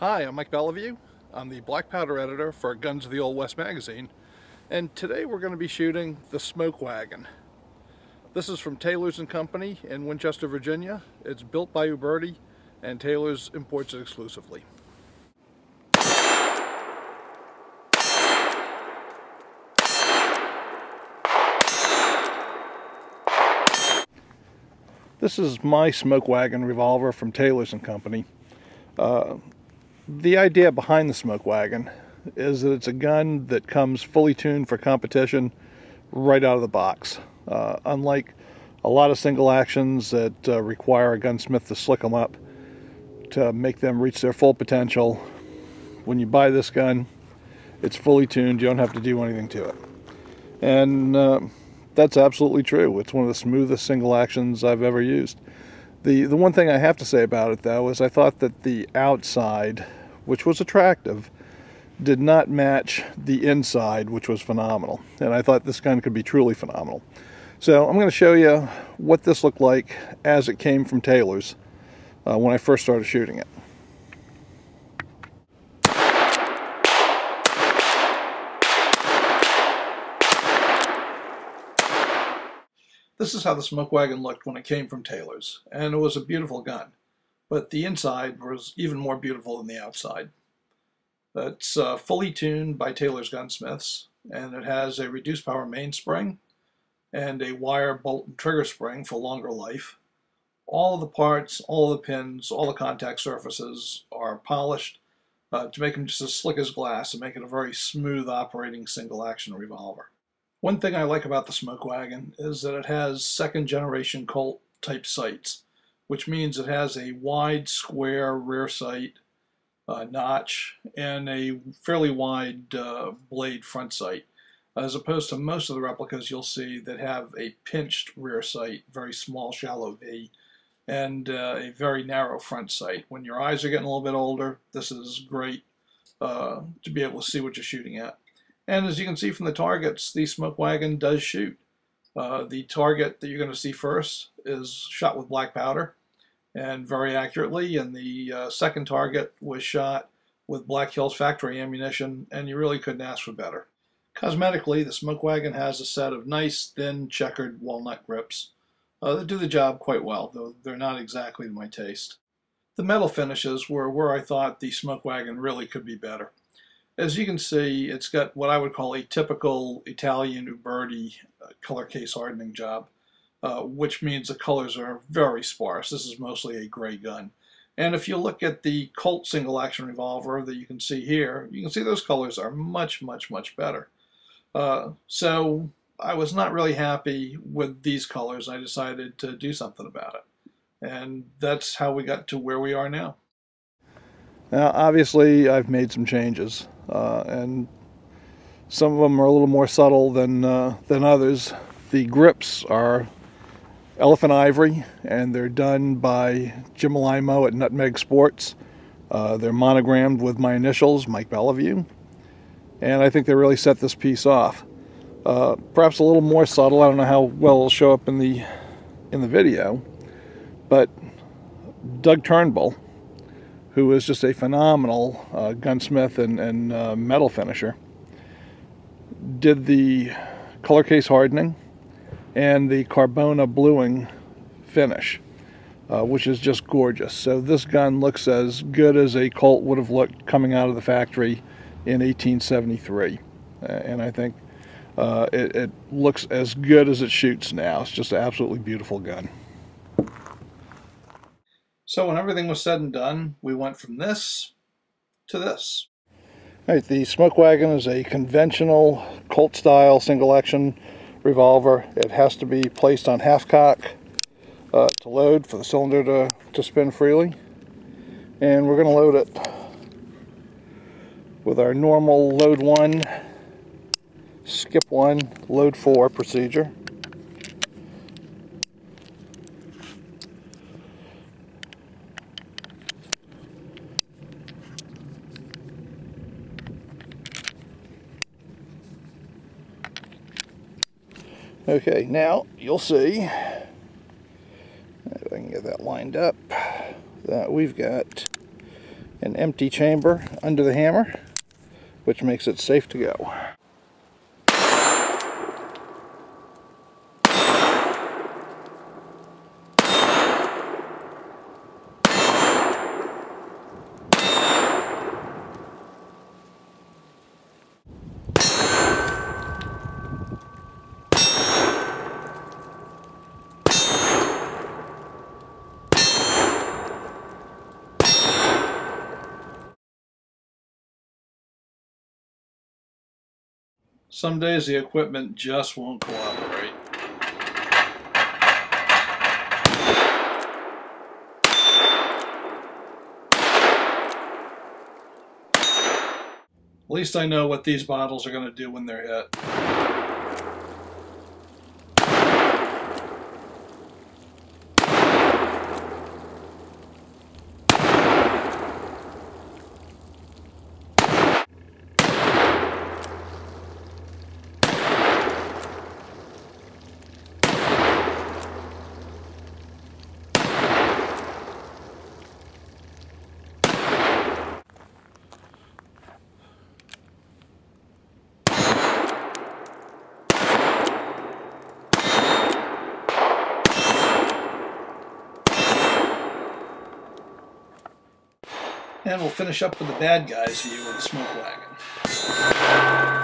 Hi, I'm Mike Bellevue. I'm the black powder editor for Guns of the Old West magazine, and today we're going to be shooting the Smoke Wagon. This is from Taylor's and Company in Winchester, Virginia. It's built by Uberti, and Taylor's imports it exclusively. This is my Smoke Wagon revolver from Taylor's and Company. The idea behind the Smoke Wagon is that it's a gun that comes fully tuned for competition right out of the box. Unlike a lot of single actions that require a gunsmith to slick them up to make them reach their full potential, when you buy this gun, it's fully tuned. You don't have to do anything to it. And that's absolutely true. It's one of the smoothest single actions I've ever used. The one thing I have to say about it, though, is I thought that the outside, which was attractive, did not match the inside, which was phenomenal. And I thought this gun could be truly phenomenal. So I'm going to show you what this looked like as it came from Taylor's when I first started shooting it. This is how the Smoke Wagon looked when it came from Taylor's, and it was a beautiful gun, but the inside was even more beautiful than the outside. It's fully tuned by Taylor's gunsmiths, and it has a reduced power mainspring and a wire bolt and trigger spring for longer life. All the parts, all the pins, all the contact surfaces are polished to make them just as slick as glass and make it a very smooth operating single action revolver. One thing I like about the Smoke Wagon is that it has second-generation Colt type sights, which means it has a wide square rear sight notch and a fairly wide blade front sight, as opposed to most of the replicas you'll see that have a pinched rear sight, very small, shallow V, and a very narrow front sight. When your eyes are getting a little bit older, this is great to be able to see what you're shooting at. And as you can see from the targets, the Smoke Wagon does shoot. The target that you're going to see first is shot with black powder, and very accurately, and the second target was shot with Black Hills factory ammunition, and you really couldn't ask for better. Cosmetically, the Smoke Wagon has a set of nice, thin, checkered walnut grips that do the job quite well, though they're not exactly to my taste. The metal finishes were where I thought the Smoke Wagon really could be better. As you can see, it's got what I would call a typical Italian Uberti color case hardening job, which means the colors are very sparse. This is mostly a gray gun. And if you look at the Colt single action revolver that you can see here, you can see those colors are much, much, much better. So I was not really happy with these colors. I decided to do something about it. And that's how we got to where we are now. Now, obviously, I've made some changes. And some of them are a little more subtle than others. The grips are elephant ivory, and they're done by Jim Alimo at Nutmeg Sports. They're monogrammed with my initials, Mike Bellevue, and I think they really set this piece off. Perhaps a little more subtle. I don't know how well it'll show up in the video, but Doug Turnbull, who is just a phenomenal gunsmith and metal finisher, did the color case hardening and the Carbona bluing finish, which is just gorgeous. So this gun looks as good as a Colt would have looked coming out of the factory in 1873. And I think it looks as good as it shoots now. It's just an absolutely beautiful gun. So when everything was said and done, we went from this to this. All right, the Smoke Wagon is a conventional Colt-style single-action revolver. It has to be placed on half-cock to load for the cylinder to spin freely. And we're going to load it with our normal load 1, skip 1, load 4 procedure. Okay, now you'll see, if I can get that lined up, that we've got an empty chamber under the hammer, which makes it safe to go. Some days the equipment just won't cooperate. At least I know what these bottles are going to do when they're hit. And we'll finish up with the bad guys view of the smoke wagon.